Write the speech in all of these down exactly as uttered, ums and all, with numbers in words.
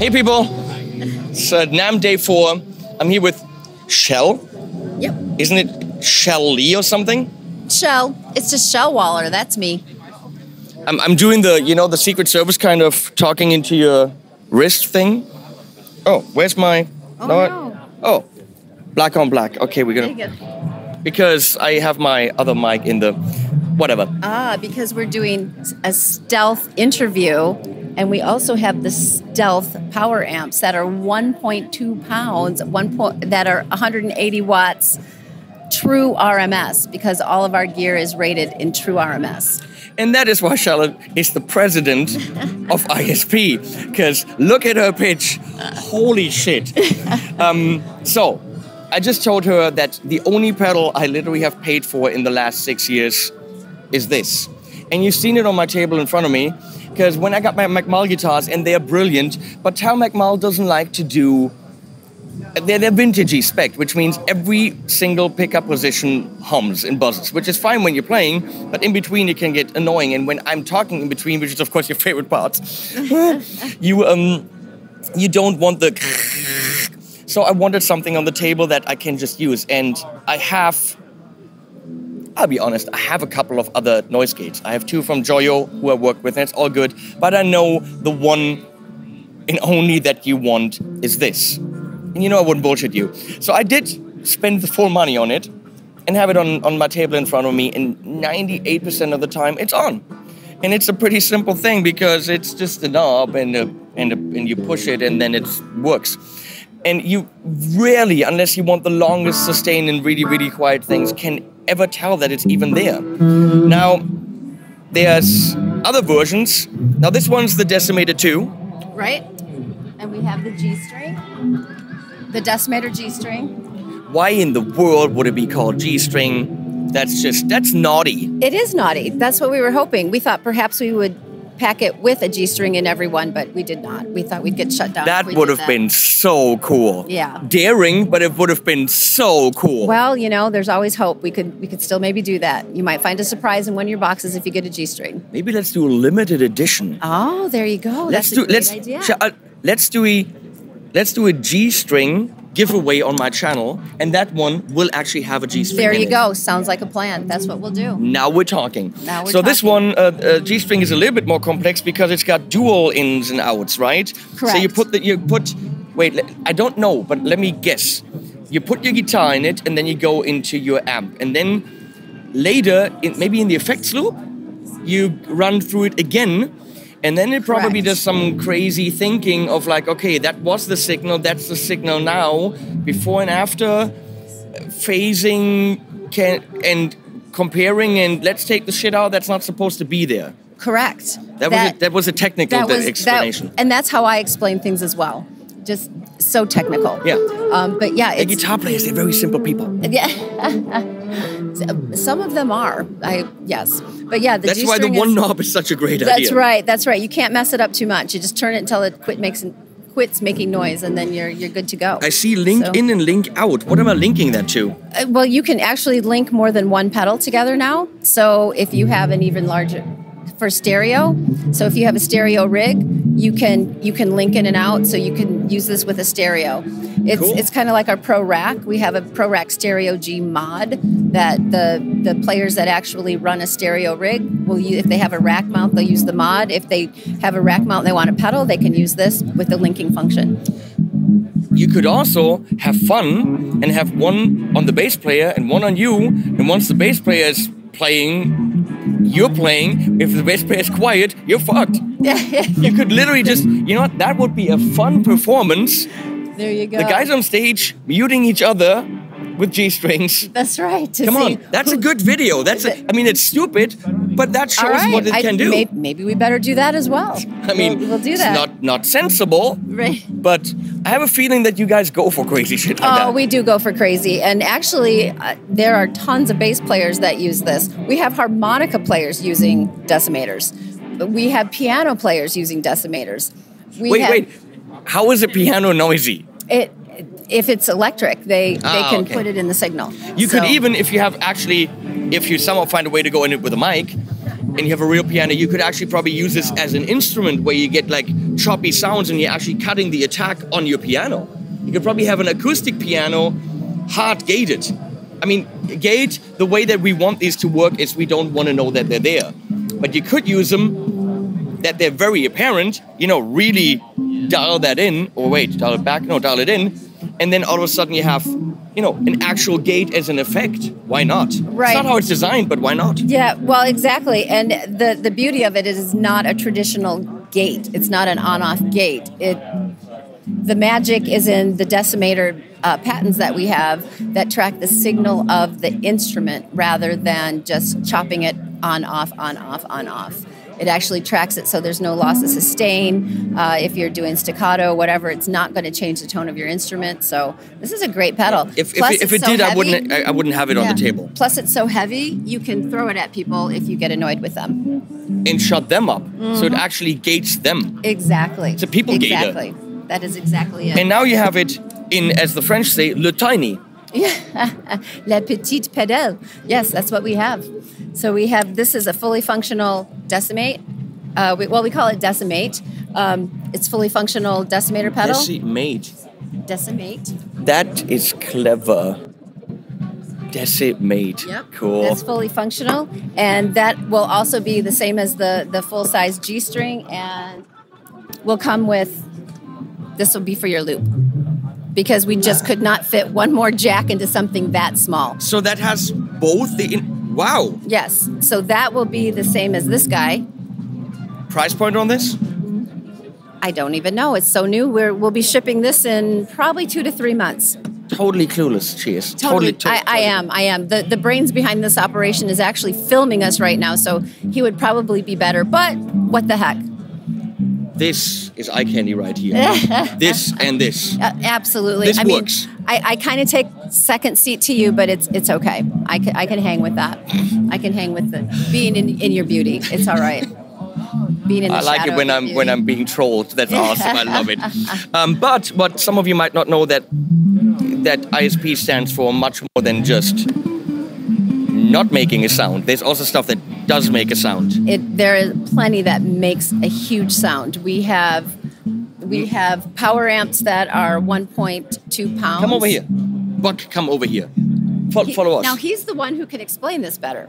Hey people, it's uh, NAMM day four. I'm here with Shell. Yep. Isn't it Shell Lee or something? Shell. It's just Shell Waller. That's me. I'm, I'm doing the, you know, the Secret Service kind of talking into your wrist thing. Oh, where's my... Oh, no. no. Oh, black on black. Okay, we're going to... Because I have my other mic in the... Whatever. Ah, because we're doing a stealth interview, and we also have the stealth power amps that are one point two pounds, one point, that are one hundred eighty watts, true R M S, because all of our gear is rated in true R M S. And that is why Charlotte is the president of I S P, because look at her pitch. Holy shit. um, so, I just told her that the only pedal I literally have paid for in the last six years is this. And you've seen it on my table in front of me, because when I got my McMahon guitars, and they're brilliant, but Tal McMahon doesn't like to do, they're, they're vintagey spec, which means every single pickup position hums and buzzes, which is fine when you're playing, but in between it can get annoying. And when I'm talking in between, which is of course your favorite part, you, um, you don't want the... So I wanted something on the table that I can just use, and I have... I'll be honest, I have a couple of other noise gates. I have two from Joyo who I work with, and it's all good. But I know the one and only that you want is this. And you know I wouldn't bullshit you. So I did spend the full money on it and have it on, on my table in front of me, and ninety-eight percent of the time it's on. And it's a pretty simple thing because it's just a knob and, a, and, a, and you push it and then it works. And you rarely, unless you want the longest sustain and really, really quiet things, can ever tell that it's even there. Now, there's other versions. Now, this one's the Decimator two. Right. And we have the G-String. The Decimator G-String. Why in the world would it be called G-String? That's just, that's naughty. It is naughty. That's what we were hoping. We thought perhaps we would pack it with a G-string in every one, but we did not. We thought we'd get shut down. That would have been so cool. Yeah. Daring, but it would have been so cool. Well, you know, there's always hope. We could we could still maybe do that. You might find a surprise in one of your boxes if you get a G-string. Maybe let's do a limited edition. Oh, there you go. Let's That's do, a great let's, idea. Shall, uh, let's do a let's do a G-string giveaway on my channel, and that one will actually have a G-string. There you in go. It. Sounds like a plan. That's what we'll do. Now we're talking. Now we're so talking. This one, uh, uh, G-string is a little bit more complex because it's got dual ins and outs, right? Correct. So you put the you put. Wait, I don't know, but let me guess. You put your guitar in it, and then you go into your amp, and then later, in, maybe in the effects loop, you run through it again. And then it probably Correct. Does some crazy thinking of like, okay, that was the signal, that's the signal now, before and after, phasing can, and comparing, and let's take the shit out that's not supposed to be there. Correct. That, that, was, a, that was a technical that was, explanation. That, and that's how I explain things as well. Just so technical. Yeah. Um, but yeah, it's... The guitar players, they're very simple people. Yeah. Some of them are, I yes. But yeah, the That's G-string why the one is, knob is such a great that's idea. That's right, that's right. You can't mess it up too much. You just turn it until it quit makes, quits making noise, and then you're, you're good to go. I see link so. in and link out. What am I linking that to? Uh, well, you can actually link more than one pedal together now. So if you have an even larger... For stereo, so if you have a stereo rig, you can you can link in and out, so you can use this with a stereo. It's cool. It's kind of like our Pro Rack. We have a Pro Rack Stereo G mod that the the players that actually run a stereo rig will use. If they have a rack mount, they'll use the mod. If they have a rack mount and they want a pedal, they can use this with the linking function. You could also have fun and have one on the bass player and one on you, and once the bass player is playing, you're playing. If the bass player is quiet, you're fucked. You could literally just, you know what, that would be a fun performance. There you go. The guys on stage muting each other with G-strings. That's right. Come on, that's a good video. That's a, I mean, it's stupid, but that shows right, what it can I, do. May, maybe we better do that as well. I mean, we'll, we'll do that. It's not, not sensible, right. But I have a feeling that you guys go for crazy shit like oh, that. Oh, we do go for crazy. And actually, uh, there are tons of bass players that use this. We have harmonica players using decimators. We have piano players using decimators. We wait, have, wait. How is a piano noisy? It. If it's electric, they, ah, they can okay. put it in the signal. You so. could even, if you have actually, if you somehow find a way to go in it with a mic, and you have a real piano, you could actually probably use this as an instrument where you get like choppy sounds and you're actually cutting the attack on your piano. You could probably have an acoustic piano hard gated. I mean, gate, the way that we want these to work is we don't want to know that they're there. But you could use them, that they're very apparent, you know, really dial that in, or wait, dial it back, no, dial it in, and then all of a sudden you have, you know, an actual gate as an effect. Why not? Right. It's not how it's designed, but why not? Yeah, well, exactly. And the, the beauty of it is it's not a traditional gate. It's not an on-off gate. It, the magic is in the decimator uh, patterns that we have that track the signal of the instrument rather than just chopping it on, off, on, off, on, off. It actually tracks it so there's no loss of sustain. Uh, if you're doing staccato, whatever, it's not going to change the tone of your instrument. So this is a great pedal. If, Plus, if, if it so did, heavy. I wouldn't I wouldn't have it yeah. on the table. Plus, it's so heavy, you can throw it at people if you get annoyed with them. And shut them up. Mm-hmm. So it actually gates them. Exactly. It's a people exactly. gator. Exactly. That is exactly it. And now you have it in, as the French say, le tiny. Yeah, la petite pedale. Yes, that's what we have. So we have, this is a fully functional decimate. Uh, we, well, we call it decimate. Um, it's fully functional decimator pedal. Decimate. Decimate. That is clever. Decimate. Yep. Cool. That's fully functional. And that will also be the same as the, the full-size G-string, and will come with, this will be for your loop, because we just could not fit one more jack into something that small. So that has both the... In wow. Yes. So that will be the same as this guy. Price point on this? I don't even know. It's so new. We're, we'll be shipping this in probably two to three months. Totally clueless. Cheers. Totally. totally, totally I, I am. I am. The, the brains behind this operation is actually filming us right now, so he would probably be better. But what the heck? This is eye candy right here. This and this. Uh, absolutely. This I works. Mean, I, I kind of take second seat to you, but it's it's okay. I can, I can hang with that. I can hang with the being in, in your beauty. It's all right. Being in the I like it when I'm beauty. when I'm being trolled. That's awesome. I love it. Um, but what some of you might not know that that I S P stands for much more than just not making a sound. There's also stuff that does make a sound. It, there is plenty that makes a huge sound. We have we have power amps that are one point two pounds. Come over here. Buck, come over here. Fo he, follow us. Now, he's the one who can explain this better.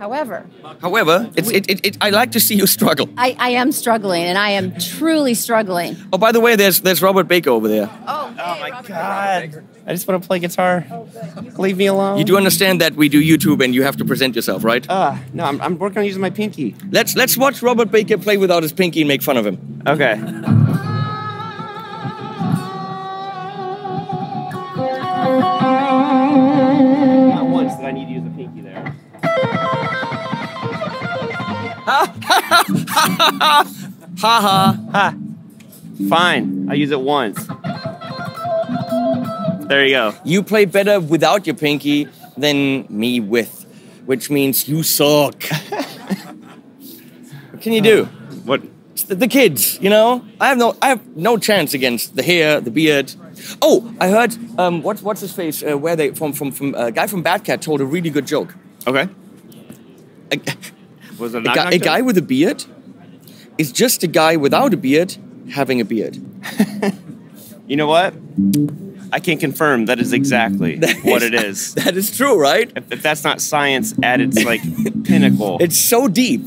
However. However, it's, we, it, it, it, I like to see you struggle. I, I am struggling, and I am truly struggling. Oh, by the way, there's, there's Robert Baker over there. Oh, hey, oh my Robert, God. Robert I just want to play guitar. Oh, good. Leave me alone. You do understand that we do YouTube and you have to present yourself, right? Uh, no, I'm, I'm working on using my pinky. Let's, let's watch Robert Baker play without his pinky and make fun of him. Okay. Not once did I need to use the pinky there. Ha ha ha ha ha. Fine. I use it once. There you go. You play better without your pinky than me with, which means you suck. What can you do? What? It's the, the kids, you know. I have no, I have no chance against the hair, the beard. Oh, I heard. Um, what, what's his face? Uh, where they from? From from a uh, guy from Bad Cat told a really good joke. Okay. A, Was it a, guy, a guy with a beard is just a guy without a beard having a beard. You know what? I can confirm that is exactly that what is, it is. That is true, right? If, if that's not science at its like pinnacle. It's so deep.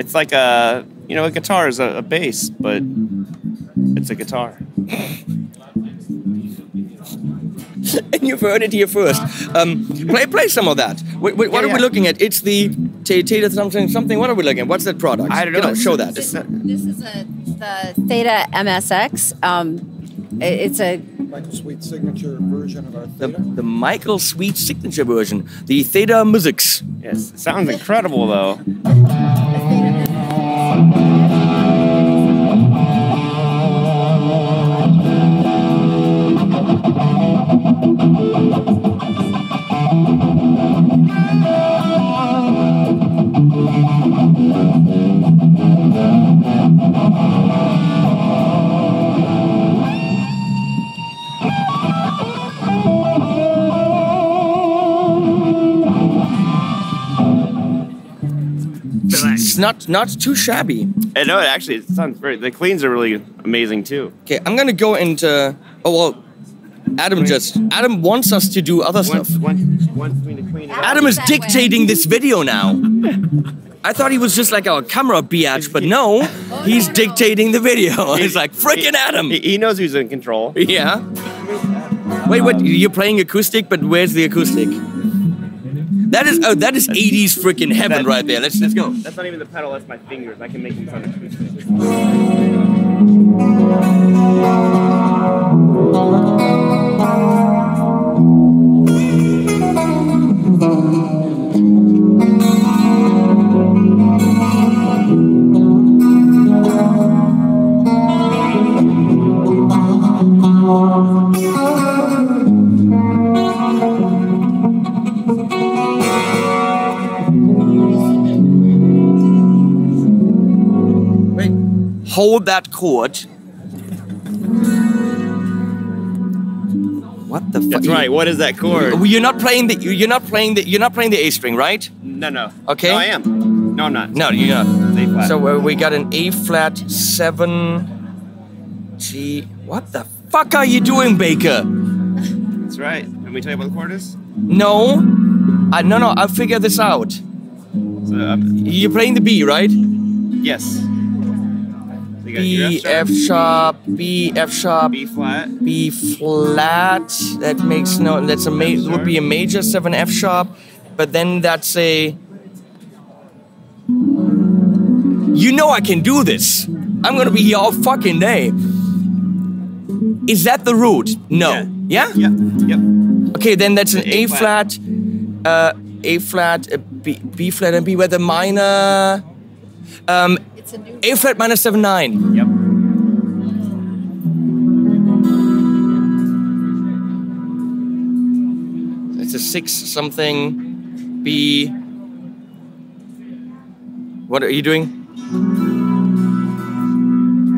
It's like a, you know, a guitar is a, a bass, but it's a guitar. And you've heard it here first. Um, play, play some of that. Wait, wait, what yeah, are yeah. we looking at? It's the Theta something something. What are we looking at? What's that product? I don't know. You know show that. This, this is a the Theta M S X. Um, it's a Michael Sweet signature version of our Theta. The, the Michael Sweet signature version. The Theta M S X. Yes, it sounds incredible though. It's not not too shabby. I know, it actually it sounds very. The cleans are really amazing too. Okay, I'm gonna go and uh, oh well. Adam just Adam wants us to do other once, stuff. Once, once we clean it Adam is dictating way. This video now. I thought he was just like our camera biatch, but no, oh, he's no, no. dictating the video. He's like freaking Adam. He, he knows who's in control. Yeah. Wait, what? You're playing acoustic, but where's the acoustic? That is oh, that is eighties freaking heaven right there. Let's let's go. That's not even the pedal. That's my fingers. I can make them sound acoustic. Hold that chord. What the fuck? That's right. What is that chord? You're not playing the. You're not playing the. You're not playing the A string, right? No, no. Okay. No, I am. No, I'm not. No, you're not. A flat. So uh, we got an A flat seven, G. What the fuck are you doing, Baker? That's right. Can we tell you what the chord is? No. I, no, no. I'll figure this out. So, uh, you're playing the B, right? Yes. B, F sharp, B, F sharp, B flat, B flat. That makes no. That's a major. Would be a major seven F sharp, but then that's a. You know I can do this. I'm gonna be here all fucking day. Is that the root? No. Yeah. Yeah. Yep. Yep. Okay, then that's an A flat, uh, A flat, a B, B flat, and B with a minor. Um. A flat minor seven nine. Yep. It's a six something B. What are you doing?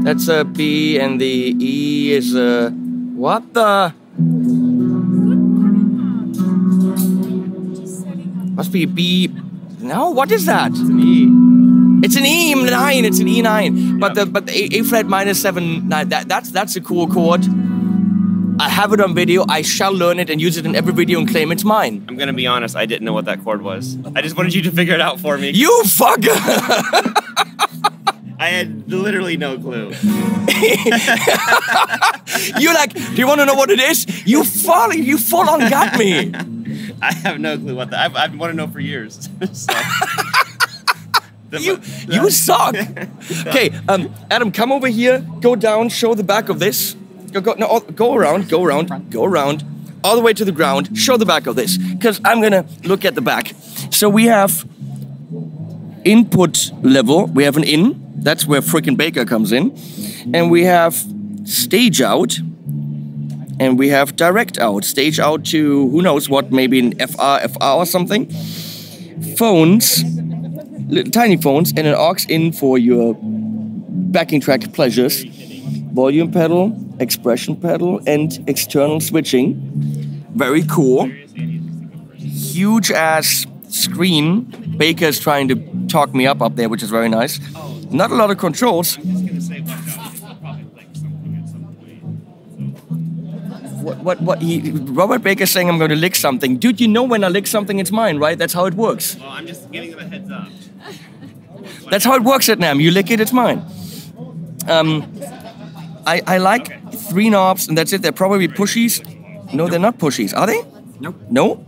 That's a B and the E is a what the? Must be a B. No, what is that? It's an E. It's an E nine. It's an E nine. But yep. the but the A, A flat minor seven nine. That that's that's a cool chord. I have it on video. I shall learn it and use it in every video and claim it's mine. I'm gonna be honest. I didn't know what that chord was. I just wanted you to figure it out for me. You fucker! I had literally no clue. You're like, do you want to know what it is? You fall. You full on got me. I have no clue what that. I've I've wanted to know for years. So. You, you suck. Okay, um, Adam, come over here. Go down. Show the back of this. Go, go, no, go around. Go around. Go around. All the way to the ground. Show the back of this, because I'm gonna look at the back. So we have input level. We have an in. That's where frickin' Baker comes in, and we have stage out, and we have direct out. Stage out to who knows what? Maybe an F R, F R or something. Phones. Little tiny phones and an aux in for your backing track pleasures, volume pedal, expression pedal, and external switching. Very cool. Huge ass screen. Baker's trying to talk me up up there, which is very nice. Not a lot of controls. What, what, what he, Robert Baker's saying I'm going to lick something. Dude, you know when I lick something, it's mine, right? That's how it works. Well, I'm just giving them a heads up. That's how it works at NAMM. You lick it, it's mine. Um, I, I like okay. three knobs, and that's it. They're probably pushies. No, nope. They're not pushies. Are they? Nope. No?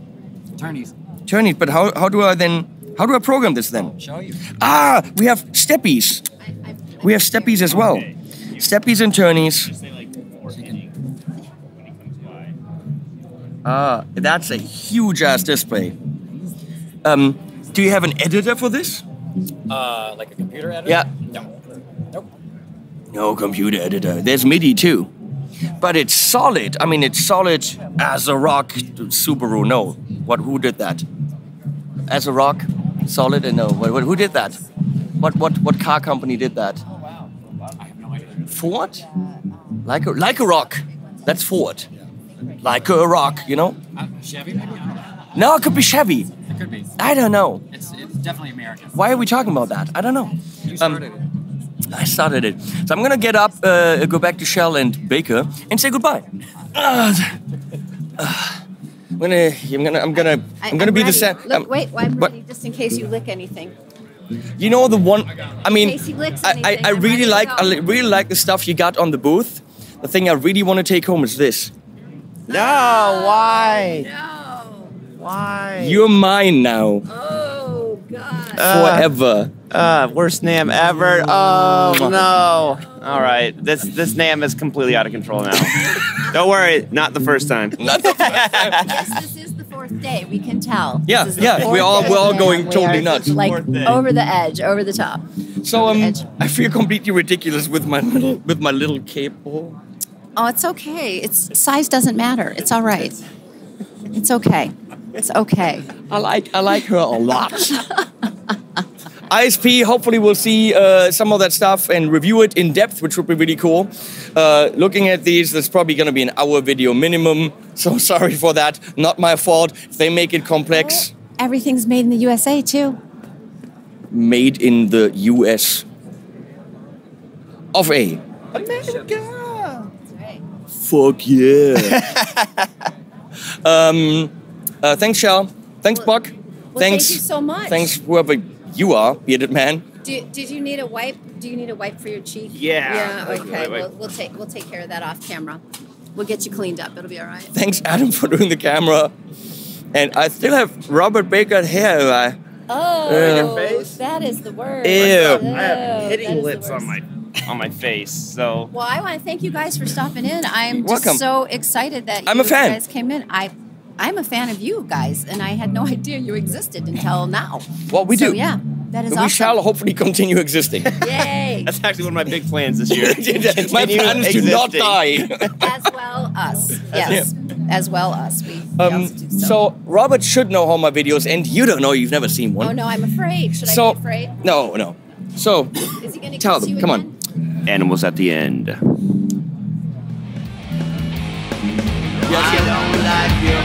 Turnies. Turnies, but how, how do I then... How do I program this then? I'll show you. Ah, we have steppies. I, I, I we have steppies as well. Okay. Steppies and turnies. Ah, that's a huge-ass display. Um, do you have an editor for this? Uh, like a computer editor? Yeah. No. Nope. No computer editor. There's MIDI too. But it's solid. I mean, it's solid as a rock. Subaru, no. What? Who did that? As a rock, solid, and no. What, what, who did that? What? What? What car company did that? Oh wow! I have no idea. Ford? Like a like a rock. That's Ford. Like a rock, you know? Uh, Chevy? Maybe? No, it could be Chevy. It could be. I don't know. It's, it's definitely American. Why are we talking about that? I don't know. You started um, it. I started it. So I'm gonna get up, uh, go back to Shell and Baker, and say goodbye. Uh, uh, I'm gonna, I'm gonna, I'm gonna, I, I'm gonna I'm be ready. the same. Look, um, wait, well, I'm but, ready just in case you lick anything. You know the one. I mean, anything, I, I, I really like, I really like the stuff you got on the booth. The thing I really want to take home is this. No, no why? No, why? You're mine now. Oh God. Uh, Forever. Uh, worst NAMM ever. Oh no! All right, this this NAMM is completely out of control now. Don't worry, not the first time. Not the first time. Yes, this is the fourth day. We can tell. Yeah, yeah. We're all we're all going totally nuts. Like over the edge, over the top. So um, I feel completely ridiculous with my little with my little cape. Oh, it's okay. It's size doesn't matter. It's all right. It's okay. It's okay. I like I like her a lot. I S P, hopefully we'll see uh, some of that stuff and review it in depth, which would be really cool. Uh, looking at these, there's probably going to be an hour video minimum, so sorry for that. Not my fault. If they make it complex. Everything's made in the U S A, too. Made in the U S Of A. America! That's right. Fuck yeah. um, uh, thanks, Shell. Thanks, well, Buck. Well, thanks, thank you so much. Thanks, whoever... You are bearded man. Do, did you need a wipe? Do you need a wipe for your cheek? Yeah. Yeah. Okay. We'll, we'll take we'll take care of that off camera. We'll get you cleaned up. It'll be all right. Thanks, Adam, for doing the camera. And I still have Robert Baker hair. Oh, uh, face? That is the worst. Ew. Ew. I have hitting lips on my on my face. So. Well, I want to thank you guys for stopping in. I'm just Welcome. so excited that you I'm a fan. guys came in. I. I'm a fan of you guys, and I had no idea you existed until now. Well, we so, do. Yeah, that is we awesome. We shall hopefully continue existing. Yay! That's actually one of my big plans this year. My plan is to not die. As well us. Yes. Yeah. As well us. We, we um, also do so. So, Robert should know how my videos end. You don't know. You've never seen one. Oh, no, I'm afraid. Should so, I be afraid? No, no. So, is he gonna tell them. You Come again? on. Animals at the end. Yes, I don't like you.